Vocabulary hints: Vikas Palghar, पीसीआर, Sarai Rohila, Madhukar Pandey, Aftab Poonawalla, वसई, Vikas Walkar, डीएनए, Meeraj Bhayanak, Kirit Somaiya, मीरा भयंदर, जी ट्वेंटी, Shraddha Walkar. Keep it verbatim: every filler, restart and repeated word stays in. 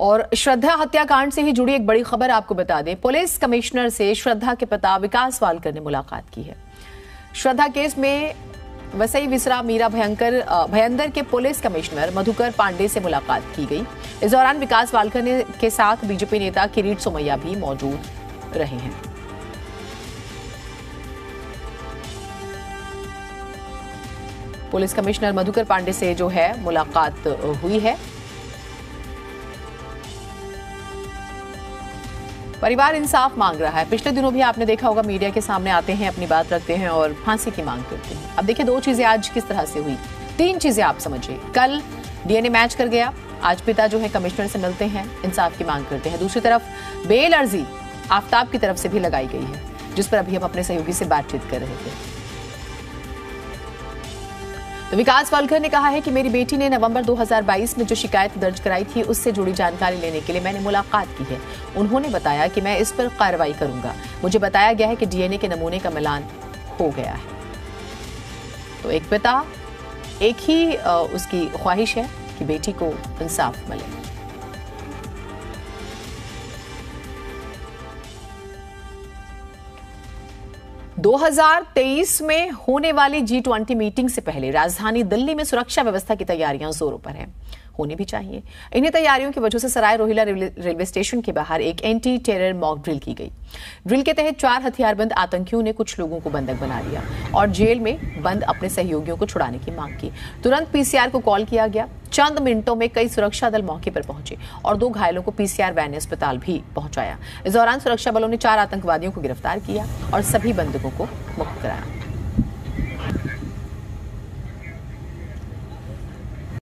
और श्रद्धा हत्याकांड से ही जुड़ी एक बड़ी खबर आपको बता दें, पुलिस कमिश्नर से श्रद्धा के पिता विकास वालकर ने मुलाकात की है। श्रद्धा केस में वसई विसरा मीरा भयंकर भयंदर के पुलिस कमिश्नर मधुकर पांडे से मुलाकात की गई। इस दौरान विकास वालकर ने के साथ बीजेपी नेता किरीट सोमैया भी मौजूद रहे हैं। पुलिस कमिश्नर मधुकर पांडे से जो है मुलाकात हुई है। परिवार इंसाफ मांग रहा है। पिछले दिनों भी आपने देखा होगा, मीडिया के सामने आते हैं, अपनी बात रखते हैं और फांसी की मांग करते हैं। अब देखिए दो चीजें आज किस तरह से हुई, तीन चीजें आप समझिए। कल डीएनए मैच कर गया, आज पिता जो है कमिश्नर से मिलते हैं, इंसाफ की मांग करते हैं। दूसरी तरफ बेल अर्जी आफ्ताब की तरफ से भी लगाई गई है, जिस पर अभी हम अपने सहयोगी से बातचीत कर रहे थे। तो विकास पालघर ने कहा है कि मेरी बेटी ने नवंबर दो हज़ार बाईस में जो शिकायत दर्ज कराई थी, उससे जुड़ी जानकारी लेने के लिए मैंने मुलाकात की है। उन्होंने बताया कि मैं इस पर कार्रवाई करूंगा। मुझे बताया गया है कि डीएनए के नमूने का मिलान हो गया है। तो एक पिता, एक ही उसकी ख्वाहिश है कि बेटी को इंसाफ मिले। दो हज़ार तेईस में होने वाली जी ट्वेंटी मीटिंग से पहले राजधानी दिल्ली में सुरक्षा व्यवस्था की तैयारियां जोरों पर हैं, होनी भी चाहिए। इन्हीं तैयारियों की वजह से सराय रोहिला रेलवे स्टेशन के बाहर एक एंटी टेरर मॉक ड्रिल की गई। ड्रिल के तहत चार हथियारबंद आतंकियों ने कुछ लोगों को बंधक बना लिया और जेल में बंद अपने सहयोगियों को छुड़ाने की मांग की। तुरंत पीसीआर को कॉल किया गया। चंद मिनटों में कई सुरक्षा दल मौके पर पहुंचे और दो घायलों को पीसीआर वैन अस्पताल भी पहुंचाया। इस दौरान सुरक्षा बलों ने चार आतंकवादियों को गिरफ्तार किया और सभी बंधकों को मुक्त कराया।